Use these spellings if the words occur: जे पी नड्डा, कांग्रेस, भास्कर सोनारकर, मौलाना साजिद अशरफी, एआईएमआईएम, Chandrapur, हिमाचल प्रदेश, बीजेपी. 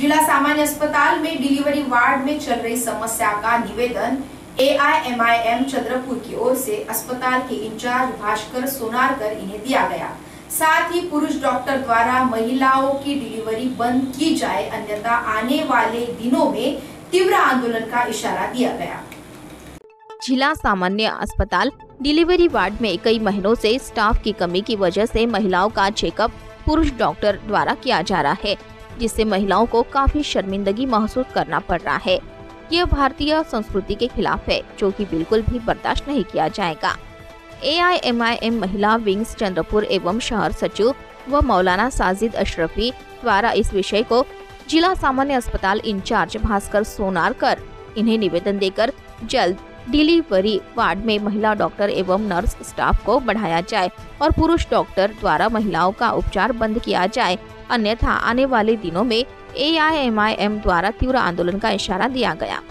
जिला सामान्य अस्पताल में डिलीवरी वार्ड में चल रही समस्या का निवेदन एआईएमआईएम चंद्रपुर की ओर से अस्पताल के इंचार्ज भास्कर सोनारकर इन्हें दिया गया। साथ ही पुरुष डॉक्टर द्वारा महिलाओं की डिलीवरी बंद की जाए, अन्यथा आने वाले दिनों में तीव्र आंदोलन का इशारा दिया गया। जिला सामान्य अस्पताल डिलीवरी वार्ड में कई महीनों से स्टाफ की कमी की वजह से महिलाओं का चेकअप पुरुष डॉक्टर द्वारा किया जा रहा है, जिससे महिलाओं को काफी शर्मिंदगी महसूस करना पड़ रहा है। यह भारतीय संस्कृति के खिलाफ है, जो कि बिल्कुल भी बर्दाश्त नहीं किया जाएगा। एआईएमआईएम महिला विंग्स चंद्रपुर एवं शहर सचिव व मौलाना साजिद अशरफी द्वारा इस विषय को जिला सामान्य अस्पताल इंचार्ज भास्कर सोनारकर इन्हें निवेदन देकर जल्द डिलीवरी वार्ड में महिला डॉक्टर एवं नर्स स्टाफ को बढ़ाया जाए और पुरुष डॉक्टर द्वारा महिलाओं का उपचार बंद किया जाए, अन्यथा आने वाले दिनों में एआईएमआईएम द्वारा तीव्र आंदोलन का इशारा दिया गया।